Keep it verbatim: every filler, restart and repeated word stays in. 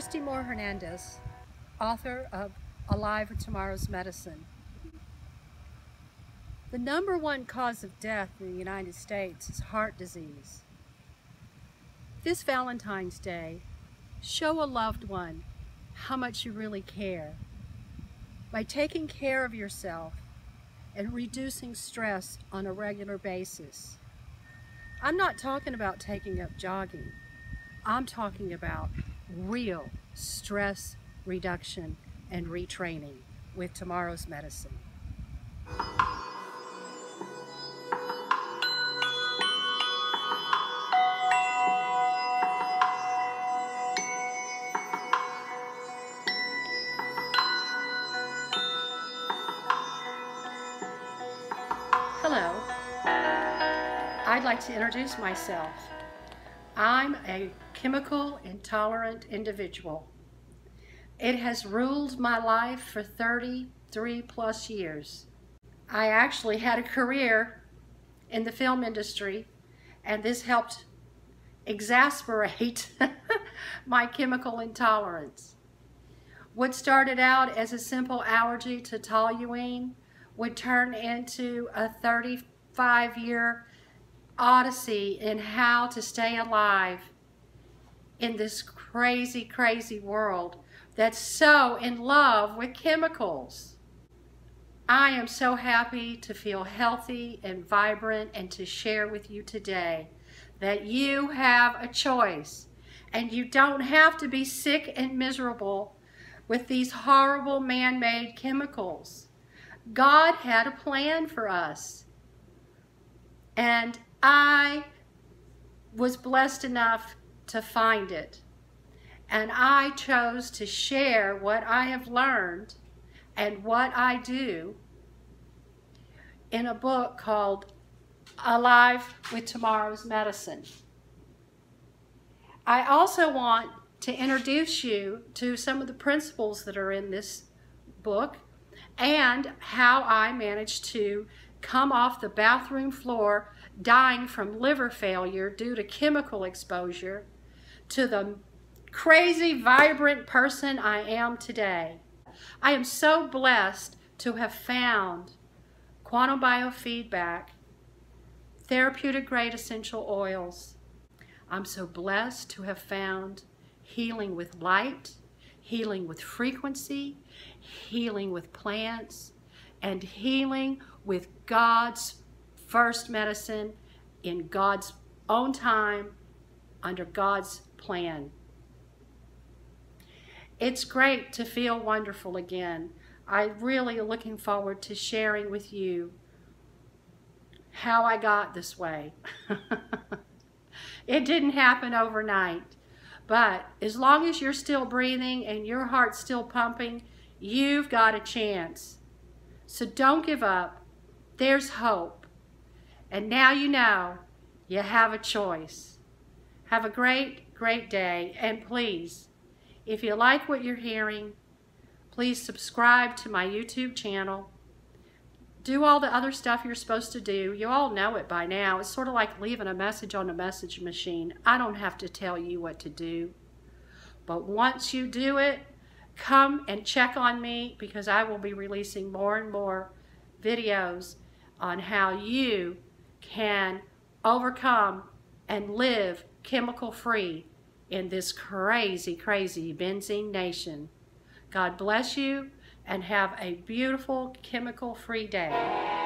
Christy Moore Hernandez, author of Alive for Tomorrow's Medicine. The number one cause of death in the United States is heart disease. This Valentine's Day, show a loved one how much you really care by taking care of yourself and reducing stress on a regular basis. I'm not talking about taking up jogging. I'm talking about real stress reduction and retraining with tomorrow's medicine. Hello, I'd like to introduce myself. I'm a chemical intolerant individual. It has ruled my life for thirty-three plus years. I actually had a career in the film industry, and this helped exacerbate my chemical intolerance. What started out as a simple allergy to toluene would turn into a thirty-five year odyssey in how to stay alive in this crazy, crazy world that's so in love with chemicals. I am so happy to feel healthy and vibrant and to share with you today that you have a choice and you don't have to be sick and miserable with these horrible man-made chemicals. God had a plan for us, and I was blessed enough to find it, and I chose to share what I have learned and what I do in a book called Alive with Tomorrow's Medicine. I also want to introduce you to some of the principles that are in this book and how I managed to come off the bathroom floor dying from liver failure due to chemical exposure to the crazy, vibrant person I am today. I am so blessed to have found Quantum Biofeedback, therapeutic grade essential oils. I'm so blessed to have found healing with light, healing with frequency, healing with plants, and healing with God's first medicine in God's own time, under God's plan. It's great to feel wonderful again. I'm really looking forward to sharing with you how I got this way. It didn't happen overnight. But as long as you're still breathing and your heart's still pumping, you've got a chance. So don't give up. There's hope. And now you know you have a choice. Have a great, great day. And please, if you like what you're hearing, please subscribe to my YouTube channel. Do all the other stuff you're supposed to do. You all know it by now. It's sort of like leaving a message on a message machine. I don't have to tell you what to do. But once you do it, come and check on me, because I will be releasing more and more videos on how you can overcome and live chemical-free in this crazy, crazy benzene nation. God bless you, and have a beautiful chemical-free day.